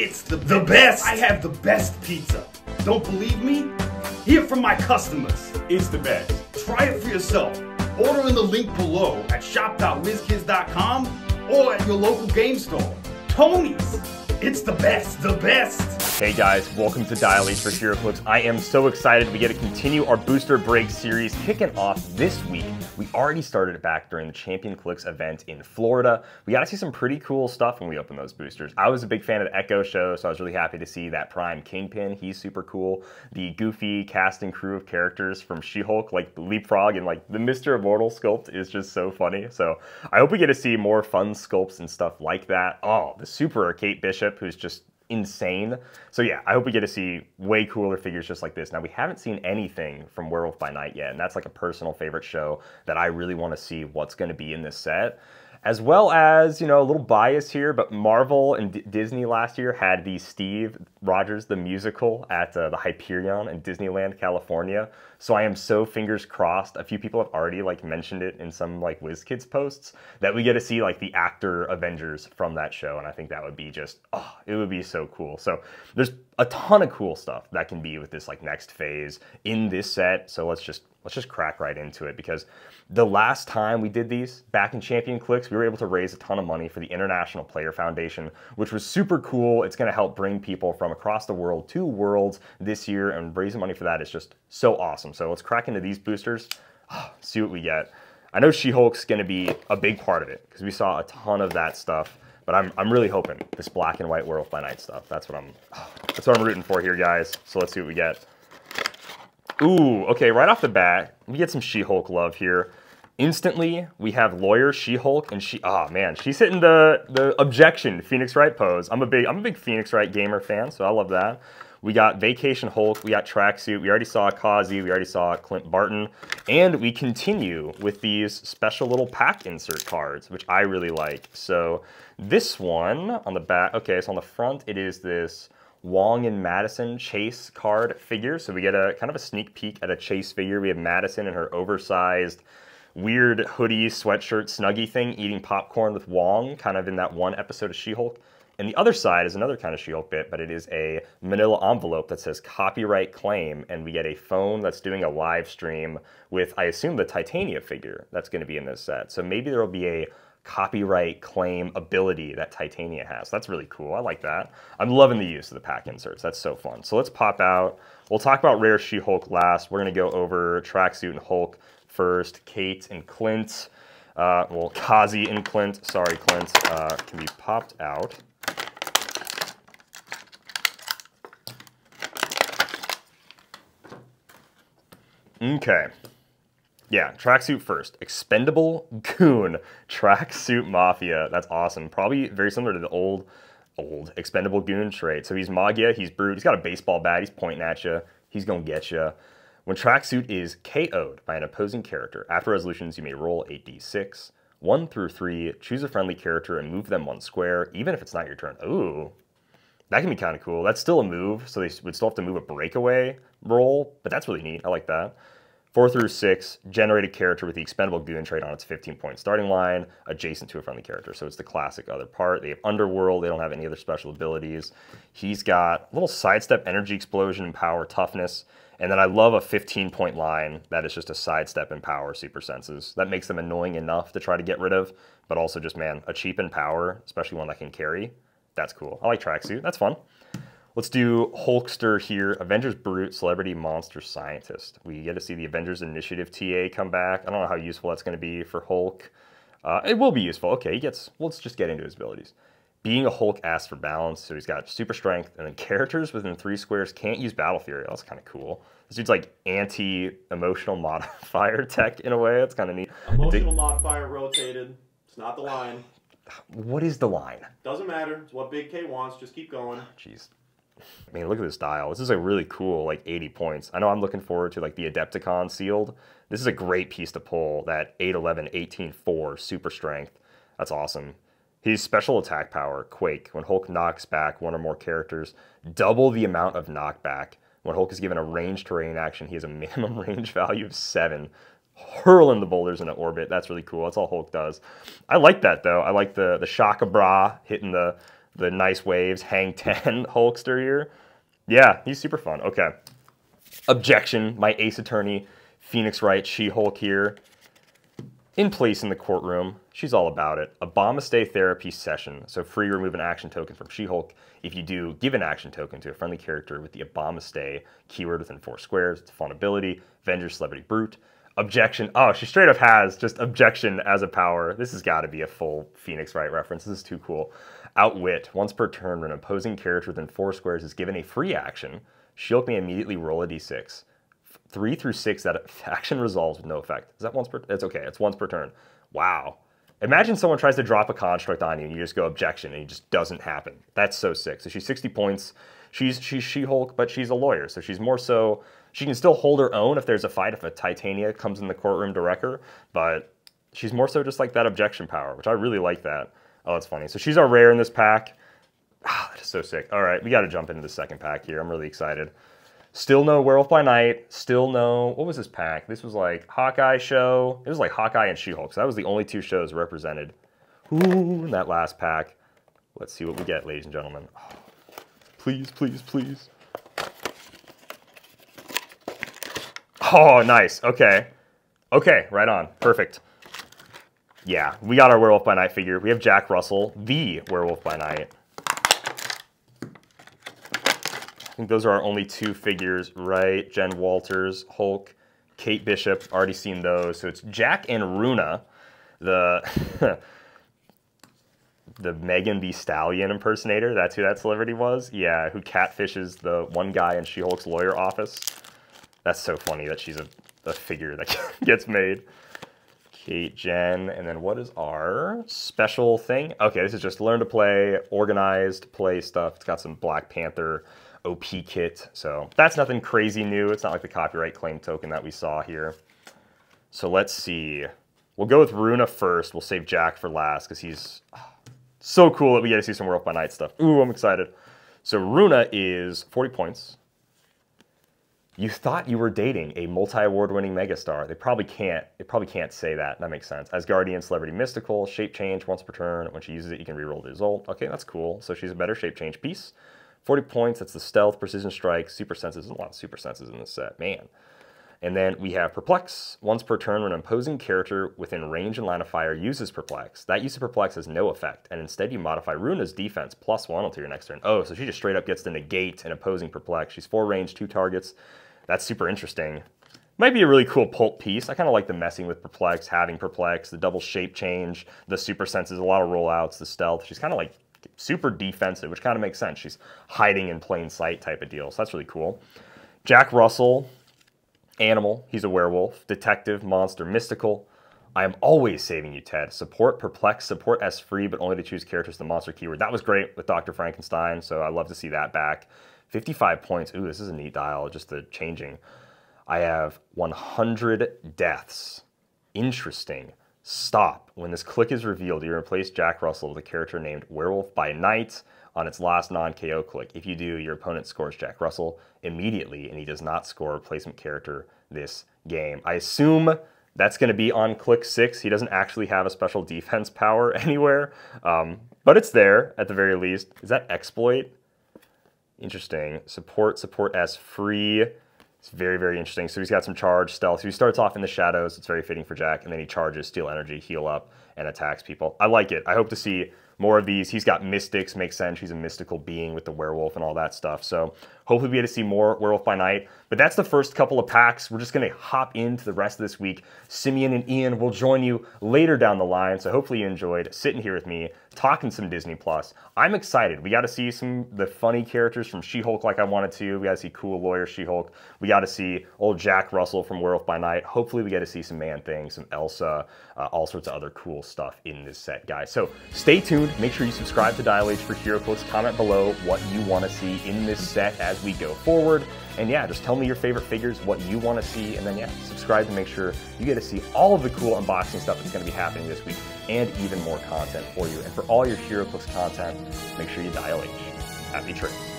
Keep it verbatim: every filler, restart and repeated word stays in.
It's the, the best. I have the best pizza. Don't believe me? Hear from my customers. It's the best. Try it for yourself. Order in the link below at shop dot wiz kids dot com or at your local game store. Tony's. It's the best, the best. Hey guys, welcome to Dial H for HeroClix. I am so excited we get to continue our Booster Break series kicking off this week. We already started it back during the Champions Clix event in Florida. We got to see some pretty cool stuff when we opened those boosters. I was a big fan of the Echo Show, so I was really happy to see that Prime Kingpin. He's super cool. The goofy cast and crew of characters from She-Hulk, like Leapfrog, and like the Mister Immortal sculpt is just so funny. So I hope we get to see more fun sculpts and stuff like that. Oh, the super Kate Bishop, who's just insane. So yeah, I hope we get to see way cooler figures just like this. Now, we haven't seen anything from Werewolf by Night yet, and that's like a personal favorite show that I really want to see what's going to be in this set. As well as, you know, a little bias here, but Marvel and D Disney last year had the Steve Rogers the musical at uh, the Hyperion in Disneyland, California. So I am so fingers crossed. A few people have already like mentioned it in some like WizKids posts that we get to see like the actor Avengers from that show, and I think that would be just, oh, it would be so cool. So there's a ton of cool stuff that can be with this like next phase in this set. So let's just let's just crack right into it, because the last time we did these back in Champions Clix, we were able to raise a ton of money for the International Player Foundation, which was super cool. It's going to help bring people from across the world to Worlds this year, and raising money for that is just so awesome. So let's crack into these boosters, see what we get. I know She-Hulk's going to be a big part of it because we saw a ton of that stuff, but I'm, I'm really hoping this black and white Werewolf by Night stuff. That's what I'm that's what I'm rooting for here, guys. So let's see what we get. Ooh, okay, right off the bat, we get some She-Hulk love here. Instantly, we have lawyer She-Hulk, and she, ah, oh man, she's hitting the, the objection Phoenix Wright pose. I'm a big, I'm a big Phoenix Wright gamer fan, so I love that. We got Vacation Hulk, we got Tracksuit, we already saw Kazi, we already saw Clint Barton, and we continue with these special little pack insert cards, which I really like. So this one on the back, okay, so on the front, it is this Wong and Madison chase card figure. So we get a kind of a sneak peek at a chase figure. We have Madison in her oversized weird hoodie, sweatshirt, snuggie thing, eating popcorn with Wong, kind of in that one episode of She-Hulk. And the other side is another kind of She-Hulk bit, but it is a manila envelope that says copyright claim, and we get a phone that's doing a live stream with, I assume, the Titania figure that's going to be in this set. So maybe there will be a copyright claim ability that Titania has. That's really cool. I like that. I'm loving the use of the pack inserts. That's so fun. So let's pop out. We'll talk about Rare She-Hulk last. We're going to go over Tracksuit and Hulk first, Kate and Clint. Uh, well, Kazi and Clint. Sorry, Clint. Uh, can be popped out. Okay. Yeah, Tracksuit first. Expendable Goon, Tracksuit Mafia. That's awesome. Probably very similar to the old, old Expendable Goon trait. So he's Magia, he's Brute, he's got a baseball bat, he's pointing at you, he's gonna get you. When Tracksuit is K O'd by an opposing character, after resolutions you may roll eight d six, one through three, choose a friendly character and move them one square, even if it's not your turn. Ooh, that can be kind of cool. That's still a move, so they would still have to move a breakaway roll, but that's really neat. I like that. Four through six, generate a character with the Expendable Goon trait on its fifteen point starting line, adjacent to a friendly character. So it's the classic other part. They have Underworld. They don't have any other special abilities. He's got a little sidestep, energy explosion, and power, toughness. And then I love a fifteen point line that is just a sidestep and power, super senses. That makes them annoying enough to try to get rid of, but also just, man, a cheap and power, especially one that can carry. That's cool. I like Tracksuit. That's fun. Let's do Hulkster here. Avengers Brute, Celebrity Monster Scientist. We get to see the Avengers Initiative T A come back. I don't know how useful that's going to be for Hulk. Uh, it will be useful. Okay, he gets, let's just get into his abilities. Being a Hulk asks for balance, so he's got super strength, and then characters within three squares can't use battle fury. That's kind of cool. This dude's like anti-emotional modifier tech in a way. That's kind of neat. Emotional modifier rotated. It's not the line. What is the line? Doesn't matter. It's what Big K wants. Just keep going. Jeez. I mean, look at this dial. This is a really cool, like, eighty points. I know I'm looking forward to, like, the Adepticon sealed. This is a great piece to pull, that eight eleven, eighteen four, super strength. That's awesome. His special attack power, Quake. When Hulk knocks back one or more characters, double the amount of knockback. When Hulk is given a ranged terrain action, he has a minimum range value of seven. Hurling the boulders into orbit. That's really cool. That's all Hulk does. I like that, though. I like the, the shock-a-bra hitting the... the nice waves, hang ten Hulkster here. Yeah, he's super fun. Okay. Objection, my ace attorney, Phoenix Wright, She-Hulk here. In place in the courtroom, she's all about it. Abomaste therapy session. So free remove an action token from She-Hulk. If you do, give an action token to a friendly character with the Abomaste keyword within four squares. It's a fun ability. Avengers Celebrity Brute. Objection. Oh, she straight up has just objection as a power. This has got to be a full Phoenix Wright reference. This is too cool. Outwit. Once per turn, when an opposing character within four squares is given a free action, She-Hulk may immediately roll a d six. Three through six, that action resolves with no effect. Is that once per? It's okay. It's once per turn. Wow. Imagine someone tries to drop a construct on you and you just go objection and it just doesn't happen. That's so sick. So she's sixty points. She's she's She-Hulk, but she's a lawyer, so she's more so. She can still hold her own if there's a fight, if a Titania comes in the courtroom to wreck her, but she's more so just like that objection power, which I really like that. Oh, that's funny. So she's our rare in this pack. Ah, that is so sick. All right, we got to jump into the second pack here. I'm really excited. Still no Werewolf by Night, still no, what was this pack? This was like Hawkeye show. It was like Hawkeye and She-Hulk, so that was the only two shows represented. Ooh, in that last pack. Let's see what we get, ladies and gentlemen. Oh, please, please, please. Oh, nice, okay. Okay, right on, perfect. Yeah, we got our Werewolf by Night figure. We have Jack Russell, the Werewolf by Night. I think those are our only two figures, right? Jen Walters, Hulk, Kate Bishop, already seen those. So it's Jack and Runa, the, the Megan B. Stallion impersonator. That's who that celebrity was. Yeah, who catfishes the one guy in She-Hulk's lawyer office. That's so funny that she's a, a figure that gets made. Kate, Jen, and then what is our special thing? Okay, this is just learn to play, organized play stuff. It's got some Black Panther O P kit, so that's nothing crazy new. It's not like the copyright claim token that we saw here. So let's see. We'll go with Runa first. We'll save Jack for last because he's oh, so cool that we get to see some Werewolf by Night stuff. Ooh, I'm excited. So Runa is forty points. You thought you were dating a multi-award-winning megastar. They probably can't. They probably can't say that. That makes sense. Asgardian Celebrity Mystical, shape change once per turn. When she uses it, you can reroll the result. Okay, that's cool. So she's a better shape change piece. forty points, that's the stealth, precision strike, super senses. There's a lot of super senses in this set, man. And then we have perplex. Once per turn, when an opposing character within range and line of fire uses perplex, that use of perplex has no effect, and instead you modify Runa's defense plus one until your next turn. Oh, so she just straight up gets to negate an opposing perplex. She's four range, two targets. That's super interesting. Might be a really cool pulp piece. I kind of like the messing with perplex, having perplex, the double shape change, the super senses, a lot of rollouts, the stealth. She's kind of like super defensive, which kind of makes sense. She's hiding in plain sight type of deal, so that's really cool. Jack Russell, animal, he's a werewolf, detective, monster, mystical. I am always saving you, Ted. Support, perplex, support S free, but only to choose characters with the monster keyword. That was great with Doctor Frankenstein, so I love to see that back. fifty-five points, ooh, this is a neat dial, just the changing. I have one hundred deaths, interesting. Stop. When this click is revealed, you replace Jack Russell with a character named Werewolf by Night on its last non-K O click. If you do, your opponent scores Jack Russell immediately, and he does not score a replacement character this game. I assume that's going to be on click six. He doesn't actually have a special defense power anywhere, um, but it's there at the very least. Is that exploit? Interesting. Support, support S free. It's very, very interesting. So he's got some charge, stealth. So he starts off in the shadows. It's very fitting for Jack. And then he charges, steal energy, heal up, and attacks people. I like it. I hope to see more of these. He's got mystics. Makes sense. He's a mystical being with the werewolf and all that stuff. So hopefully we get to see more Werewolf by Night. But that's the first couple of packs. We're just going to hop into the rest of this week. Simeon and Ian will join you later down the line. So hopefully you enjoyed sitting here with me, talking some Disney Plus. I'm excited. We got to see some the funny characters from She-Hulk like I wanted to. We got to see cool lawyer She-Hulk. We got to see old Jack Russell from Werewolf by Night. Hopefully we get to see some Man-Thing, some Elsa, uh, all sorts of other cool stuff in this set, guys. So stay tuned. Make sure you subscribe to Dial H for HeroClix. Comment below what you want to see in this set as we go forward. And yeah, just tell me your favorite figures, what you want to see, and then yeah, subscribe to make sure you get to see all of the cool unboxing stuff that's going to be happening this week and even more content for you. And for all your HeroClix content, make sure you dial H. Happy trips.